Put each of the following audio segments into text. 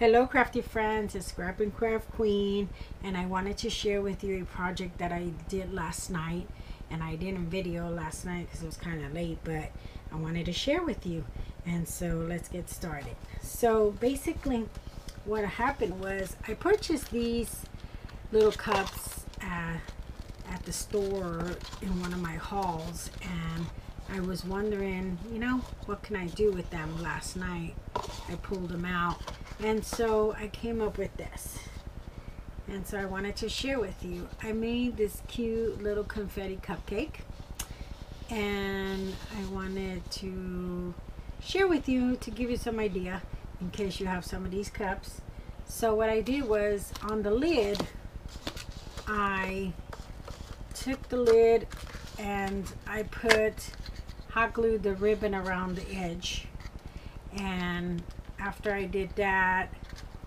Hello crafty friends, it's Scrap and Craft Queen, and I wanted to share with you a project that I did last night, and I didn't video last night because it was kind of late, but I wanted to share with you. And so let's get started. So basically what happened was I purchased these little cups at the store in one of my hauls, and I was wondering, you know, what can I do with them last night. I pulled them out. And so I came up with this, and so I wanted to share with you. I made this cute little confetti cupcake, and I wanted to share with you to give you some idea in case you have some of these cups. So what I did was, on the lid, I took the lid and I put hot glued the ribbon around the edge, and after I did that,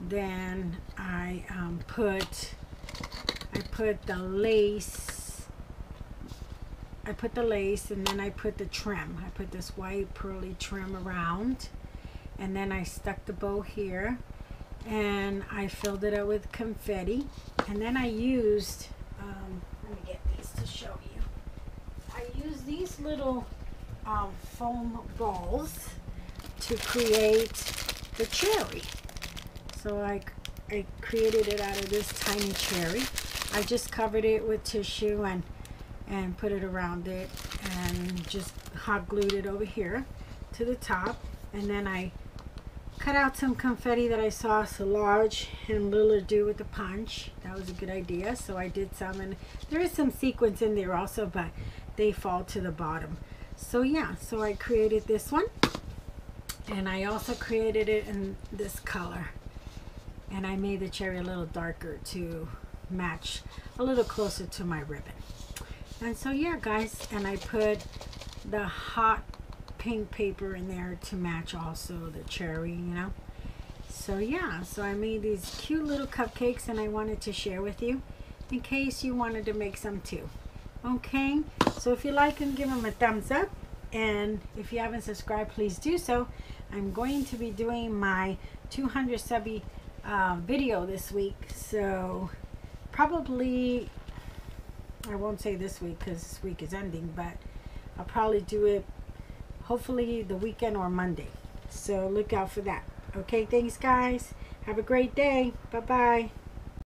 then I put the lace, and then I put the trim. I put this white pearly trim around, and then I stuck the bow here, and I filled it up with confetti. And then I used, let me get these to show you. I used these little foam balls to create the cherry. So I created it out of this tiny cherry. I just covered it with tissue and put it around it, and just hot glued it over here to the top. And then I cut out some confetti that I saw, so large and little do with the punch. That was a good idea, so I did some, and there is some sequins in there also, but they fall to the bottom. So yeah, so I created this one. And I also created it in this color, and I made the cherry a little darker to match a little closer to my ribbon. And so yeah guys, and I put the hot pink paper in there to match also the cherry, you know. So yeah, so I made these cute little cupcakes, and I wanted to share with you in case you wanted to make some too. Okay, so if you like them, give them a thumbs up. And if you haven't subscribed, please do so. I'm going to be doing my 200 subby video this week. So probably, I won't say this week because this week is ending, but I'll probably do it hopefully the weekend or Monday. So look out for that. Okay, thanks guys. Have a great day. Bye-bye.